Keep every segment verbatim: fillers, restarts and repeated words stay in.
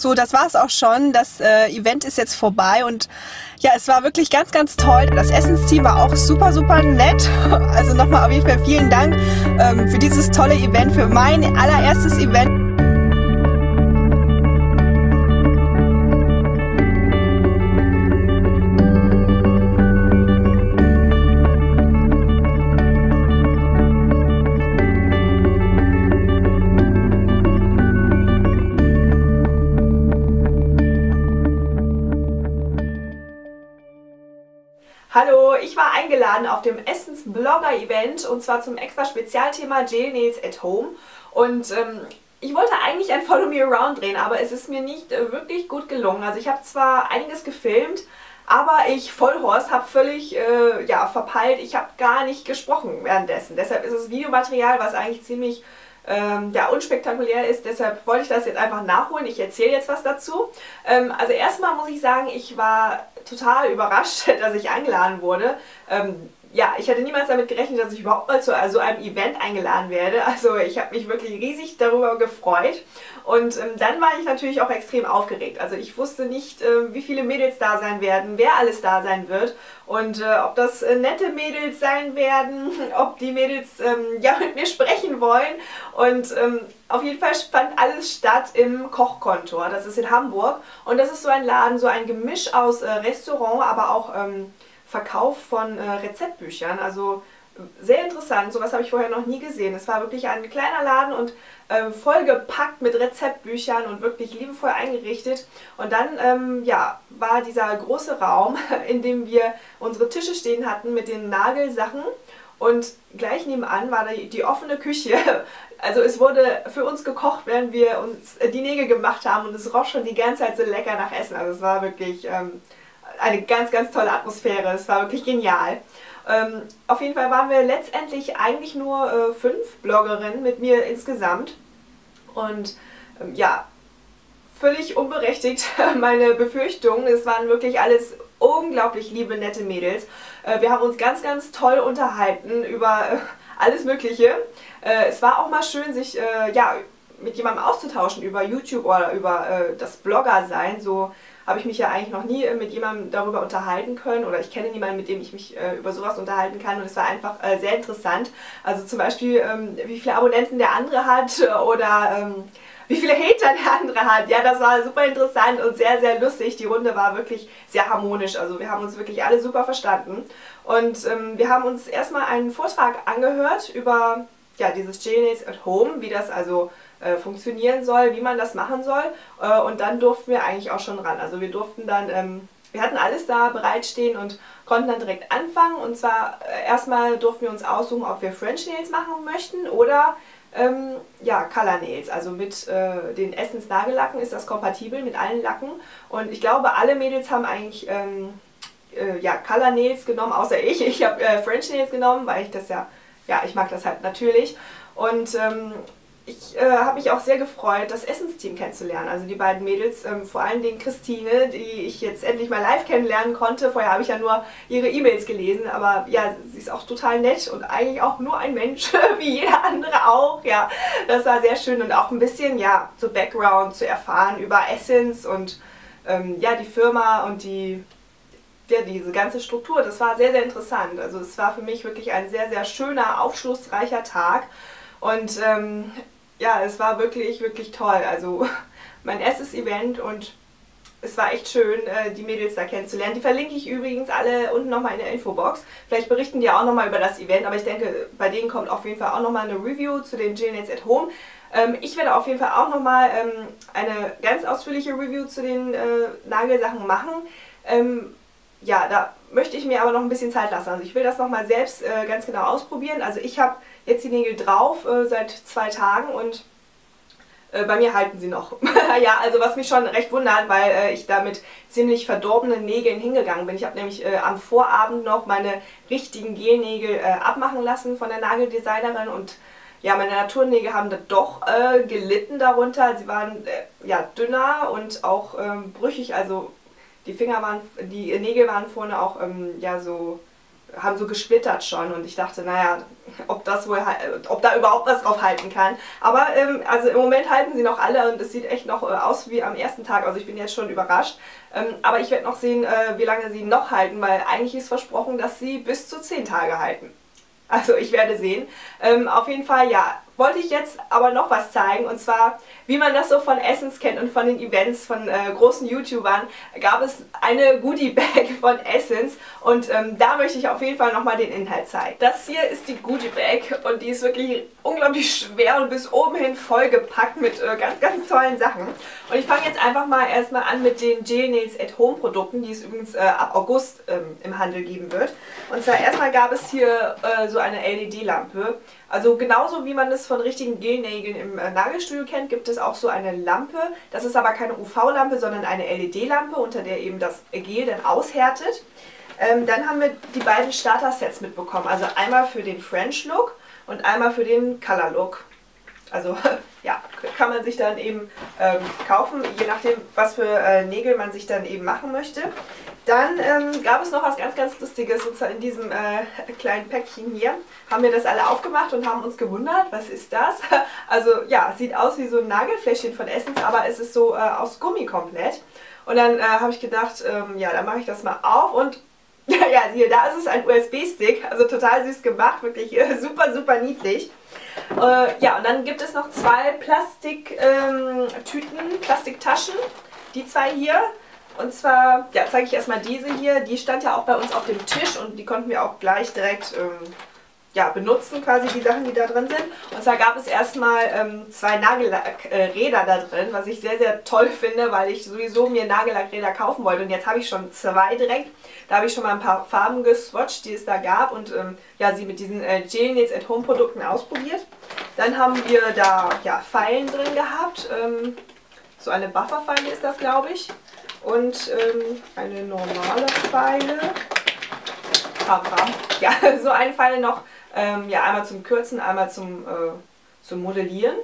So, das war's auch schon. Das äh, Event ist jetzt vorbei und ja, es war wirklich ganz, ganz toll. Das Essensteam war auch super, super nett. Also nochmal auf jeden Fall vielen Dank ähm, für dieses tolle Event, für mein allererstes Event. Hallo, ich war eingeladen auf dem Essence Blogger Event und zwar zum extra Spezialthema Gel Nails at Home und ähm, ich wollte eigentlich ein Follow Me Around drehen, aber es ist mir nicht äh, wirklich gut gelungen. Also ich habe zwar einiges gefilmt, aber ich Vollhorst habe völlig äh, ja, verpeilt, ich habe gar nicht gesprochen währenddessen. Deshalb ist das Videomaterial, was eigentlich ziemlich Ähm, ja, unspektakulär ist, deshalb wollte ich das jetzt einfach nachholen. Ich erzähle jetzt was dazu. Ähm, also erstmal muss ich sagen, ich war total überrascht, dass ich eingeladen wurde. Ähm, ja, ich hatte niemals damit gerechnet, dass ich überhaupt mal zu so einem Event eingeladen werde. Also ich habe mich wirklich riesig darüber gefreut. Und ähm, dann war ich natürlich auch extrem aufgeregt. Also ich wusste nicht, äh, wie viele Mädels da sein werden, wer alles da sein wird und äh, ob das äh, nette Mädels sein werden, ob die Mädels ähm, ja, mit mir sprechen wollen. Und ähm, auf jeden Fall fand alles statt im Kochkontor. Das ist in Hamburg und das ist so ein Laden, so ein Gemisch aus äh, Restaurant, aber auch ähm, Verkauf von äh, Rezeptbüchern. Also sehr interessant, sowas habe ich vorher noch nie gesehen. Es war wirklich ein kleiner Laden und äh, vollgepackt mit Rezeptbüchern und wirklich liebevoll eingerichtet. Und dann ähm, ja, war dieser große Raum, in dem wir unsere Tische stehen hatten mit den Nagelsachen. Und gleich nebenan war die, die offene Küche. Also es wurde für uns gekocht, während wir uns die Nägel gemacht haben und es roch schon die ganze Zeit so lecker nach Essen. Also es war wirklich ähm, eine ganz, ganz tolle Atmosphäre. Es war wirklich genial. Ähm, auf jeden Fall waren wir letztendlich eigentlich nur äh, fünf Bloggerinnen mit mir insgesamt und ähm, ja, völlig unberechtigt meine Befürchtungen. Es waren wirklich alles unglaublich liebe, nette Mädels. Äh, wir haben uns ganz, ganz toll unterhalten über äh, alles Mögliche. Äh, es war auch mal schön, sich äh, ja, mit jemandem auszutauschen über YouTube oder über äh, das Blogger-Sein. So habe ich mich ja eigentlich noch nie mit jemandem darüber unterhalten können oder ich kenne niemanden, mit dem ich mich äh, über sowas unterhalten kann und es war einfach äh, sehr interessant. Also zum Beispiel, ähm, wie viele Abonnenten der andere hat oder ähm, wie viele Hater der andere hat. Ja, das war super interessant und sehr, sehr lustig. Die Runde war wirklich sehr harmonisch. Also wir haben uns wirklich alle super verstanden und ähm, wir haben uns erstmal einen Vortrag angehört über ja, dieses Gel Nails at Home, wie das also äh, funktionieren soll, wie man das machen soll äh, und dann durften wir eigentlich auch schon ran. Also wir durften dann, ähm, wir hatten alles da bereitstehen und konnten dann direkt anfangen und zwar äh, erstmal durften wir uns aussuchen, ob wir French Nails machen möchten oder ähm, ja, Color Nails. Also mit äh, den Essence Nagellacken ist das kompatibel mit allen Lacken und ich glaube, alle Mädels haben eigentlich ähm, äh, ja, Color Nails genommen, außer ich. Ich habe äh, French Nails genommen, weil ich das ja Ja, ich mag das halt natürlich und ähm, ich äh, habe mich auch sehr gefreut, das Essence-Team kennenzulernen. Also die beiden Mädels, ähm, vor allen Dingen Christine, die ich jetzt endlich mal live kennenlernen konnte. Vorher habe ich ja nur ihre E-Mails gelesen, aber ja, sie ist auch total nett und eigentlich auch nur ein Mensch, wie jeder andere auch. Ja, das war sehr schön und auch ein bisschen, ja, so Background zu erfahren über Essence und ähm, ja, die Firma und die... Ja, diese ganze Struktur, das war sehr, sehr interessant. Also es war für mich wirklich ein sehr, sehr schöner, aufschlussreicher Tag. Und ähm, ja, es war wirklich, wirklich toll. Also mein erstes Event und es war echt schön, die Mädels da kennenzulernen. Die verlinke ich übrigens alle unten nochmal in der Infobox. Vielleicht berichten die auch nochmal über das Event, aber ich denke, bei denen kommt auf jeden Fall auch nochmal eine Review zu den Gel Nails at Home. Ich werde auf jeden Fall auch nochmal eine ganz ausführliche Review zu den Nagelsachen machen. Ja, da möchte ich mir aber noch ein bisschen Zeit lassen. Also ich will das nochmal selbst äh, ganz genau ausprobieren. Also ich habe jetzt die Nägel drauf äh, seit zwei Tagen und äh, bei mir halten sie noch. Ja, also was mich schon recht wundert, weil äh, ich da mit ziemlich verdorbenen Nägeln hingegangen bin. Ich habe nämlich äh, am Vorabend noch meine richtigen Gelnägel äh, abmachen lassen von der Nageldesignerin und ja, meine Naturnägel haben da doch äh, gelitten darunter. Sie waren äh, ja dünner und auch ähm, brüchig, also... Die Finger waren, die Nägel waren vorne auch ähm, ja so haben so gesplittert schon und ich dachte, naja, ob das wohl, ob da überhaupt was drauf halten kann. Aber ähm, also im Moment halten sie noch alle und es sieht echt noch äh, aus wie am ersten Tag. Also ich bin jetzt schon überrascht. Ähm, aber ich werde noch sehen, äh, wie lange sie noch halten, weil eigentlich ist versprochen, dass sie bis zu zehn Tage halten. Also ich werde sehen. Ähm, auf jeden Fall, ja, wollte ich jetzt aber noch was zeigen. Und zwar, wie man das so von Essence kennt und von den Events von äh, großen YouTubern, gab es eine Goodie-Bag von Essence. Und ähm, da möchte ich auf jeden Fall nochmal den Inhalt zeigen. Das hier ist die Goodie-Bag und die ist wirklich unglaublich schwer und bis oben hin vollgepackt mit äh, ganz, ganz tollen Sachen. Und ich fange jetzt einfach mal erstmal an mit den Gel Nails at Home Produkten, die es übrigens äh, ab August ähm, im Handel geben wird. Und zwar erstmal gab es hier äh, so eine L E D-Lampe. Also genauso wie man es von richtigen Gelnägeln im äh, Nagelstudio kennt, gibt es auch so eine Lampe. Das ist aber keine U V-Lampe, sondern eine L E D-Lampe, unter der eben das Gel dann aushärtet. Ähm, dann haben wir die beiden Starter-Sets mitbekommen. Also einmal für den French-Look und einmal für den Color-Look. Also ja, kann man sich dann eben ähm, kaufen, je nachdem, was für äh, Nägel man sich dann eben machen möchte. Dann ähm, gab es noch was ganz, ganz Lustiges, sozusagen in diesem äh, kleinen Päckchen hier. Haben wir das alle aufgemacht und haben uns gewundert, was ist das? Also ja, sieht aus wie so ein Nagelfläschchen von Essence, aber es ist so äh, aus Gummi komplett. Und dann äh, habe ich gedacht, ähm, ja, dann mache ich das mal auf und ja, ja, hier, da ist es ein U S B-Stick, also total süß gemacht, wirklich äh, super, super niedlich. Äh, ja, und dann gibt es noch zwei Plastiktüten, ähm, Plastiktaschen, die zwei hier. Und zwar, ja, zeige ich erstmal diese hier, die stand ja auch bei uns auf dem Tisch und die konnten wir auch gleich direkt ähm, ja, benutzen, quasi die Sachen, die da drin sind. Und zwar gab es erstmal ähm, zwei Nagellackräder da drin, was ich sehr, sehr toll finde, weil ich sowieso mir Nagellackräder kaufen wollte. Und jetzt habe ich schon zwei direkt, da habe ich schon mal ein paar Farben geswatcht, die es da gab und ähm, ja, sie mit diesen äh, Gel Nails at Home Produkten ausprobiert. Dann haben wir da ja, Feilen drin gehabt, ähm, so eine Bufferfeile ist das, glaube ich. Und ähm, eine normale Feile, ja, so eine Feile noch, ähm, ja, einmal zum Kürzen, einmal zum, äh, zum Modellieren.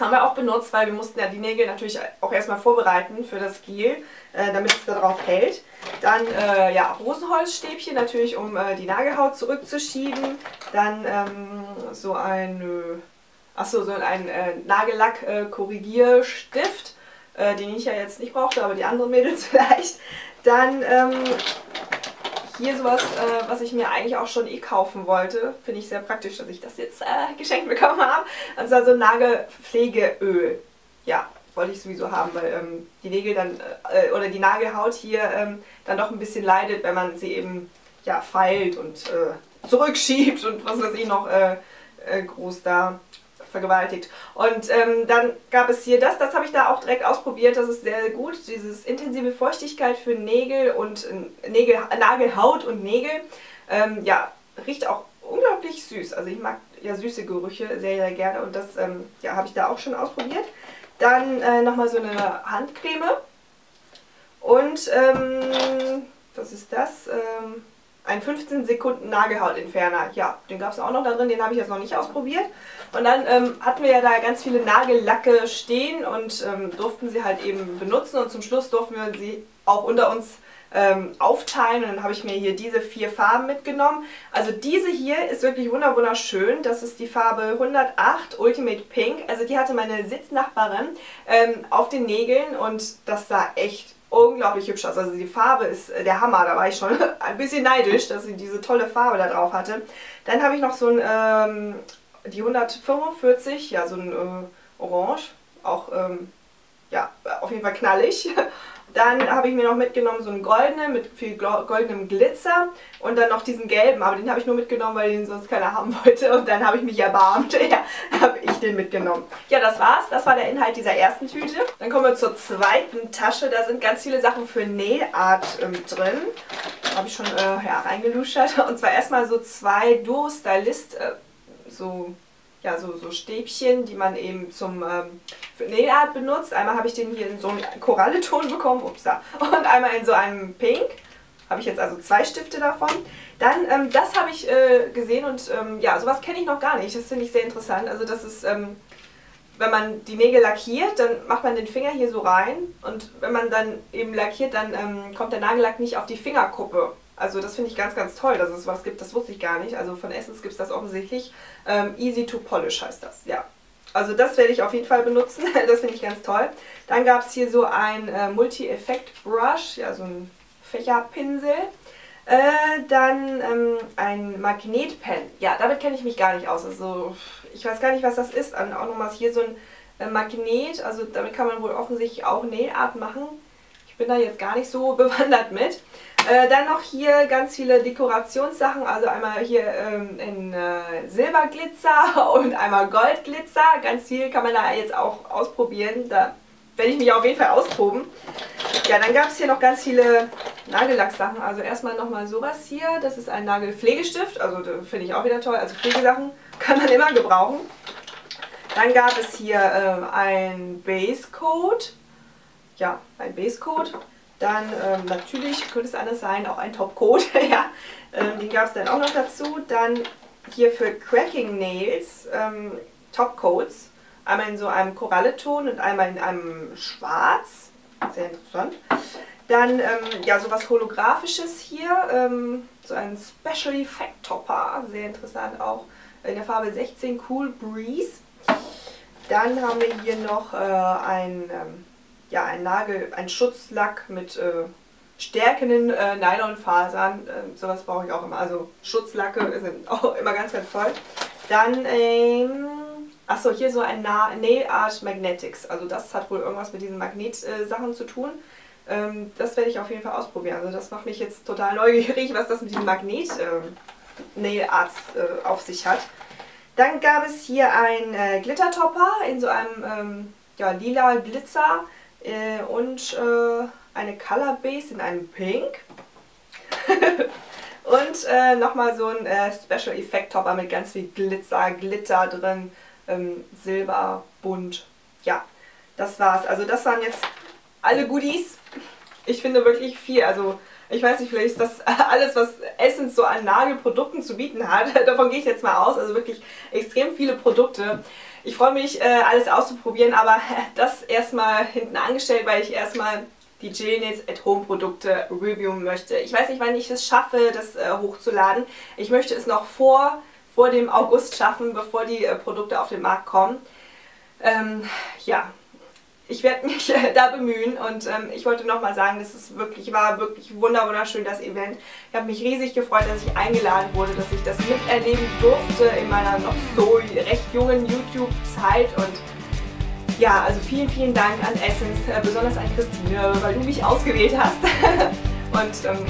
Haben wir auch benutzt, weil wir mussten ja die Nägel natürlich auch erstmal vorbereiten für das Gel, äh, damit es da drauf hält. Dann äh, ja, Rosenholzstäbchen natürlich, um äh, die Nagelhaut zurückzuschieben. Dann ähm, so ein, achso, so ein äh, Nagellack-Korrigierstift. Den ich ja jetzt nicht brauchte, aber die anderen Mädels vielleicht. Dann ähm, hier sowas, äh, was ich mir eigentlich auch schon eh kaufen wollte. Finde ich sehr praktisch, dass ich das jetzt äh, geschenkt bekommen habe. Also, also Nagelpflegeöl. Ja, wollte ich sowieso haben, weil ähm, die Nägel dann, äh, oder die Nagelhaut hier ähm, dann doch ein bisschen leidet, wenn man sie eben, ja, feilt und äh, zurückschiebt und was weiß ich noch äh, äh, groß da vergewaltigt. Und ähm, dann gab es hier das, das habe ich da auch direkt ausprobiert, das ist sehr gut, dieses intensive Feuchtigkeit für Nägel und Nägel, Nagelhaut und Nägel, ähm, ja, riecht auch unglaublich süß, also ich mag ja süße Gerüche sehr, sehr gerne und das ähm, ja, habe ich da auch schon ausprobiert. Dann äh, nochmal so eine Handcreme und ähm, was ist das? Ähm, Ein fünfzehn Sekunden Nagelhautentferner. Ja, den gab es auch noch da drin, den habe ich jetzt noch nicht ausprobiert. Und dann ähm, hatten wir ja da ganz viele Nagellacke stehen und ähm, durften sie halt eben benutzen. Und zum Schluss durften wir sie auch unter uns ähm, aufteilen. Und dann habe ich mir hier diese vier Farben mitgenommen. Also diese hier ist wirklich wunderschön. Das ist die Farbe hundertacht Ultimate Pink. Also die hatte meine Sitznachbarin ähm, auf den Nägeln und das sah echt unglaublich hübsch aus. Also die Farbe ist der Hammer. Da war ich schon ein bisschen neidisch, dass sie diese tolle Farbe da drauf hatte. Dann habe ich noch so ein, ähm, die hundertfünfundvierzig, ja so ein äh, Orange, auch, ähm, ja, auf jeden Fall knallig. Dann habe ich mir noch mitgenommen so einen goldenen mit viel goldenem Glitzer und dann noch diesen gelben, aber den habe ich nur mitgenommen, weil den sonst keiner haben wollte und dann habe ich mich erbarmt, ja, habe ich den mitgenommen. Ja, das war's, das war der Inhalt dieser ersten Tüte. Dann kommen wir zur zweiten Tasche, da sind ganz viele Sachen für Nail Art ähm, drin. Habe ich schon äh, ja, reingeluschert und zwar erstmal so zwei Duo Stylist, äh, so... ja, so, so Stäbchen, die man eben zum ähm, für Nail Art benutzt. Einmal habe ich den hier in so einem Korallenton bekommen, ups, da. Und einmal in so einem Pink. Habe ich jetzt also zwei Stifte davon. Dann, ähm, das habe ich äh, gesehen und ähm, ja, sowas kenne ich noch gar nicht. Das finde ich sehr interessant. Also das ist, ähm, wenn man die Nägel lackiert, dann macht man den Finger hier so rein. Und wenn man dann eben lackiert, dann ähm, kommt der Nagellack nicht auf die Fingerkuppe. Also das finde ich ganz, ganz toll, dass es was gibt, das wusste ich gar nicht. Also von Essence gibt es das offensichtlich. Ähm, Easy to Polish heißt das, ja. Also das werde ich auf jeden Fall benutzen, das finde ich ganz toll. Dann gab es hier so ein äh, Multi-Effekt-Brush, ja, so ein Fächerpinsel. Äh, dann ähm, ein Magnetpen. Ja, damit kenne ich mich gar nicht aus. Also ich weiß gar nicht, was das ist. Und auch nochmal hier so ein äh, Magnet. Also damit kann man wohl offensichtlich auch Nailart machen. Ich bin da jetzt gar nicht so bewandert mit. Äh, dann noch hier ganz viele Dekorationssachen. Also einmal hier ähm, in äh, Silberglitzer und einmal Goldglitzer. Ganz viel kann man da jetzt auch ausprobieren. Da werde ich mich auf jeden Fall austoben. Ja, dann gab es hier noch ganz viele Nagellacksachen. Also erstmal nochmal sowas hier. Das ist ein Nagelpflegestift. Also finde ich auch wieder toll. Also Pflegesachen kann man immer gebrauchen. Dann gab es hier ähm, ein Basecoat. Ja, ein Basecoat. Dann ähm, natürlich, könnte es anders sein, auch ein Topcoat. Ja, ähm, den gab es dann auch noch dazu. Dann hier für Cracking Nails ähm, Topcoats. Einmal in so einem Korallenton und einmal in einem Schwarz. Sehr interessant. Dann, ähm, ja, so was Holographisches hier. Ähm, so ein Special Effect Topper. Sehr interessant auch. In der Farbe sechzehn Cool Breeze. Dann haben wir hier noch äh, ein, ähm, ja, ein Nagel, ein Schutzlack mit äh, stärkenden äh, Nylonfasern. Ähm, sowas brauche ich auch immer. Also Schutzlacke sind auch immer ganz, ganz toll. Dann, ähm... achso, hier so ein Nail Art Magnetics. Also das hat wohl irgendwas mit diesen Magnetsachen zu tun. Ähm, das werde ich auf jeden Fall ausprobieren. Also das macht mich jetzt total neugierig, was das mit diesen Magnet äh, Nail Arts äh, auf sich hat. Dann gab es hier einen äh, Glittertopper in so einem ähm, ja, lila Glitzer äh, und äh, eine Color Base in einem Pink. Und äh, nochmal so ein äh, Special Effect Topper mit ganz viel Glitzer, Glitter drin. Silber, bunt, ja, das war's. Also das waren jetzt alle Goodies. Ich finde wirklich viel, also ich weiß nicht, vielleicht ist das alles, was Essence so an Nagelprodukten zu bieten hat. Davon gehe ich jetzt mal aus, also wirklich extrem viele Produkte. Ich freue mich, alles auszuprobieren, aber das erstmal hinten angestellt, weil ich erstmal die Gel Nails at Home Produkte reviewen möchte. Ich weiß nicht, wann ich es schaffe, das hochzuladen. Ich möchte es noch vor... vor dem August schaffen, bevor die äh, Produkte auf den Markt kommen. Ähm, ja, ich werde mich äh, da bemühen und ähm, ich wollte nochmal sagen, das ist wirklich, war wirklich wunderschön, das Event. Ich habe mich riesig gefreut, dass ich eingeladen wurde, dass ich das miterleben durfte in meiner noch so recht jungen YouTube-Zeit. Und ja, also vielen, vielen Dank an Essence, äh, besonders an Christine, weil du mich ausgewählt hast. Und ähm,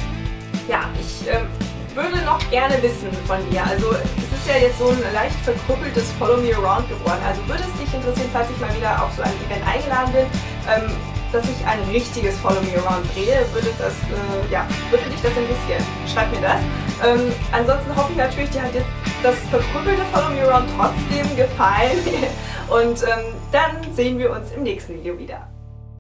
ja, ich... Ähm, Ich würde noch gerne wissen von dir, also es ist ja jetzt so ein leicht verkrüppeltes Follow Me Around geworden, also würde es dich interessieren, falls ich mal wieder auf so ein Event eingeladen bin, ähm, dass ich ein richtiges Follow Me Around drehe, würde, das, äh, ja, würde dich das interessieren? Schreib mir das. Ähm, ansonsten hoffe ich natürlich, dir hat jetzt das verkrüppelte Follow Me Around trotzdem gefallen und ähm, dann sehen wir uns im nächsten Video wieder.